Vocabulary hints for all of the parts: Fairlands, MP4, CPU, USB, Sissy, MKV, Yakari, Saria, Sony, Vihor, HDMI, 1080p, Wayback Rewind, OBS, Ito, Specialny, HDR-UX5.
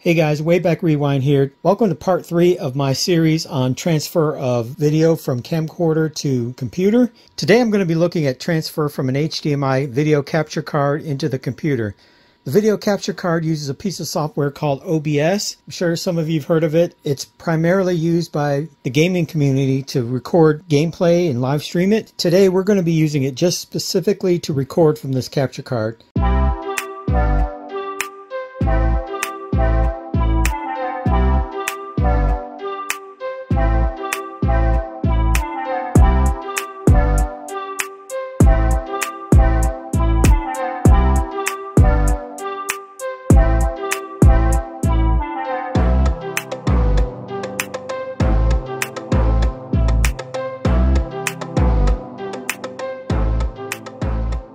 Hey guys, Wayback Rewind here. Welcome to part 3 of my series on transfer of video from camcorder to computer. Today I'm going to be looking at transfer from an HDMI video capture card into the computer. The video capture card uses a piece of software called OBS. I'm sure some of you have heard of it. It's primarily used by the gaming community to record gameplay and live stream it. Today we're going to be using it just specifically to record from this capture card.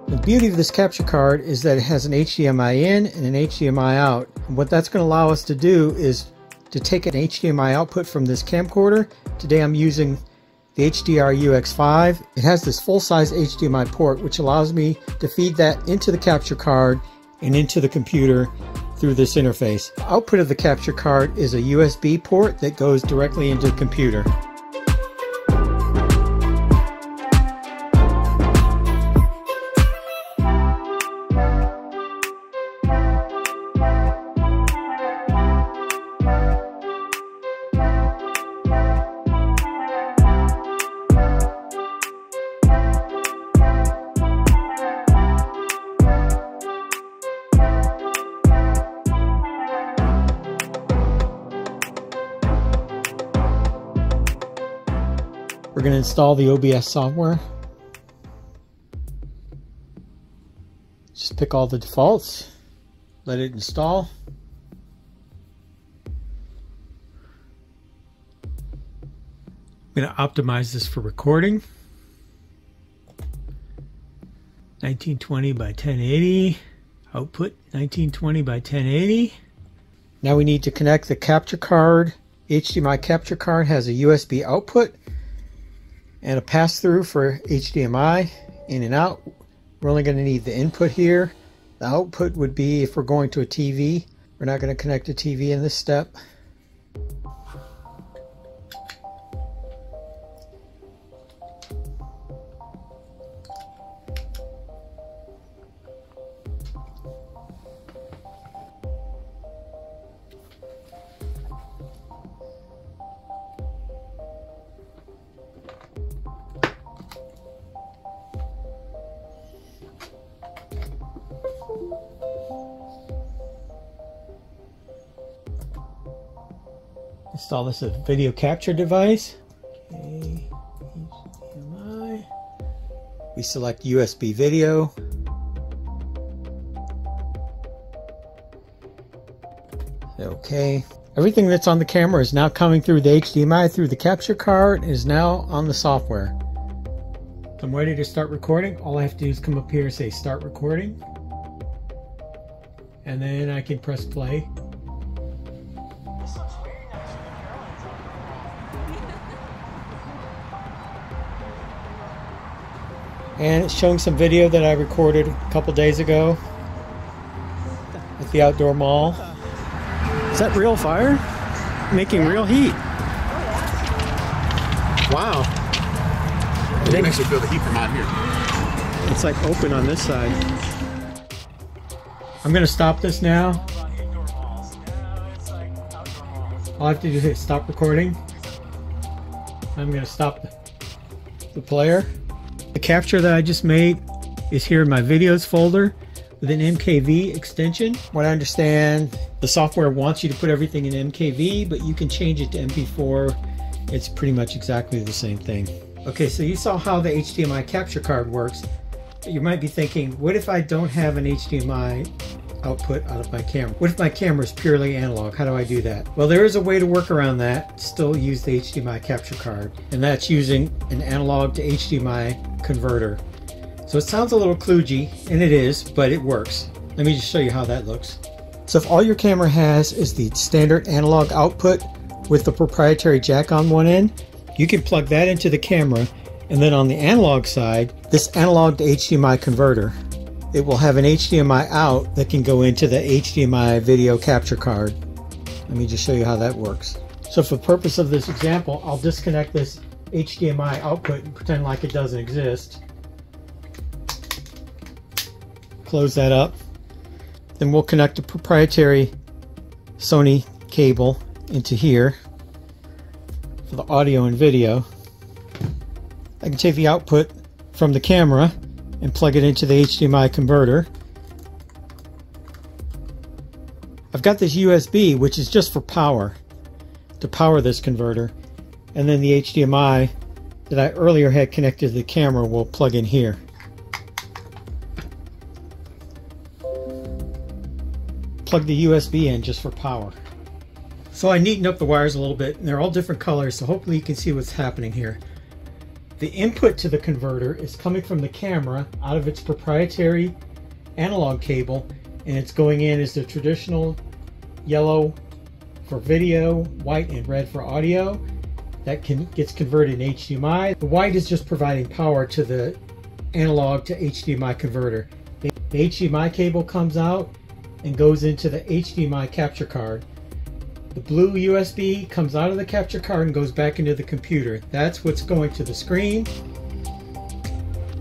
The beauty of this capture card is that it has an HDMI in and an HDMI out. And what that's going to allow us to do is to take an HDMI output from this camcorder. Today I'm using the HDR-UX5. It has this full-size HDMI port which allows me to feed that into the capture card and into the computer through this interface. The output of the capture card is a USB port that goes directly into the computer. We're going to install the OBS software. Just pick all the defaults, let it install. I'm going to optimize this for recording. 1920 by 1080, output 1920 by 1080. Now we need to connect the capture card. HDMI capture card has a USB output and a pass-through for HDMI, in and out. We're only going to need the input here. The output would be if we're going to a TV. We're not going to connect a TV in this step. Install this as a video capture device. Okay, HDMI. We select USB video. Okay. Everything that's on the camera is now coming through the HDMI through the capture card and is now on the software. I'm ready to start recording. All I have to do is come up here and say start recording. And then I can press play. And it's showing some video that I recorded a couple days ago at the outdoor mall. Is that real fire? Making real heat. Wow. You can actually feel the heat from out here. It's like open on this side. I'm going to stop this now. All I have to do is stop recording. I'm going to stop the player. The capture that I just made is here in my videos folder with an MKV extension. What I understand, the software wants you to put everything in MKV, but you can change it to MP4. It's pretty much exactly the same thing. Okay, so you saw how the HDMI capture card works. You might be thinking, what if I don't have an HDMI output out of my camera? What if my camera is purely analog? How do I do that? Well, there is a way to work around that. Still use the HDMI capture card, and that's using an analog to HDMI converter. So it sounds a little kludgy, and it is, but it works. Let me just show you how that looks. So if all your camera has is the standard analog output with the proprietary jack on one end, you can plug that into the camera, and then on the analog side, this analog to HDMI converter. It will have an HDMI out that can go into the HDMI video capture card. Let me just show you how that works. So for the purpose of this example, I'll disconnect this HDMI output and pretend like it doesn't exist. Close that up. Then we'll connect a proprietary Sony cable into here for the audio and video. I can take the output from the camera and plug it into the HDMI converter. I've got this USB, which is just for power, to power this converter, and then the HDMI that I earlier had connected to the camera will plug in here. Plug the USB in just for power. So I neatened up the wires a little bit, and they're all different colors, so hopefully you can see what's happening here. The input to the converter is coming from the camera out of its proprietary analog cable, and it's going in as the traditional yellow for video, white and red for audio. That gets converted in HDMI. The white is just providing power to the analog to HDMI converter. The HDMI cable comes out and goes into the HDMI capture card. The blue USB comes out of the capture card and goes back into the computer. That's what's going to the screen,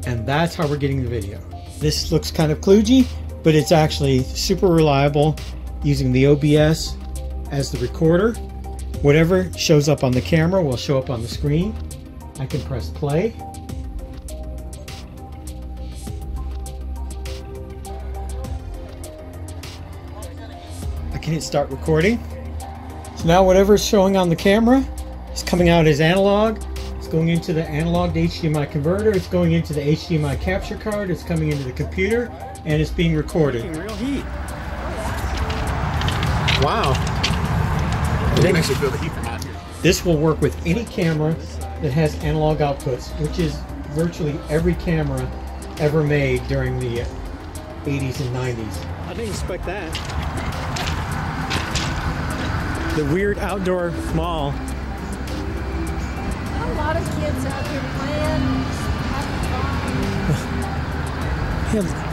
and that's how we're getting the video. This looks kind of kludgy, but it's actually super reliable using the OBS as the recorder. Whatever shows up on the camera will show up on the screen. I can press play. I can hit start recording. So now whatever is showing on the camera is coming out as analog. It's going into the analog to HDMI converter. It's going into the HDMI capture card. It's coming into the computer, and it's being recorded. Real heat. Wow. You can actually feel the heat from out here. This will work with any camera that has analog outputs, which is virtually every camera ever made during the 80s and 90s. I didn't expect that. The weird outdoor mall. A lot of kids out here playing, having fun.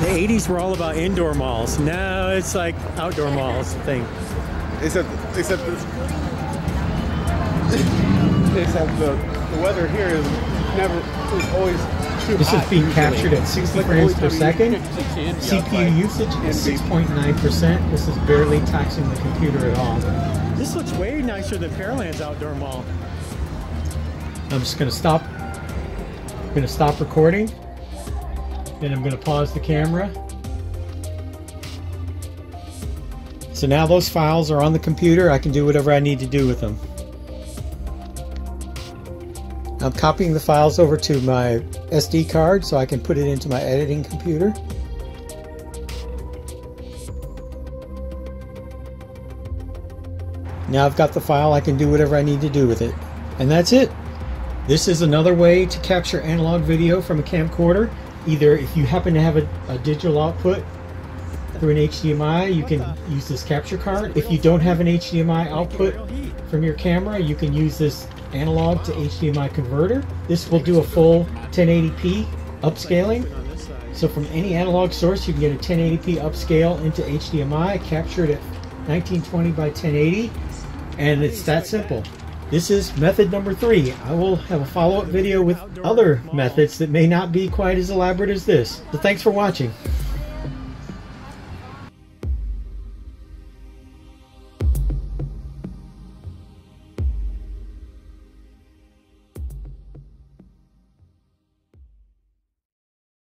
The 80s were all about indoor malls. Now it's like outdoor malls thing. Except the weather here is always too hot. This is being captured at 60 frames per second. CPU usage is 6.9%. This is barely taxing the computer at all. This looks way nicer than Fairlands outdoor mall. I'm just gonna stop. I'm gonna stop recording. Then I'm going to pause the camera. So now those files are on the computer. I can do whatever I need to do with them. I'm copying the files over to my SD card so I can put it into my editing computer. Now I've got the file. I can do whatever I need to do with it. And that's it. This is another way to capture analog video from a camcorder. Either if you happen to have a digital output through an HDMI, you can use this capture card. If you don't have an HDMI output from your camera, you can use this analog to HDMI converter. This will do a full 1080p upscaling. So from any analog source, you can get a 1080p upscale into HDMI, captured at 1920 by 1080, and it's that simple. This is method number 3. I will have a follow-up video with other methods that may not be quite as elaborate as this. So thanks for watching.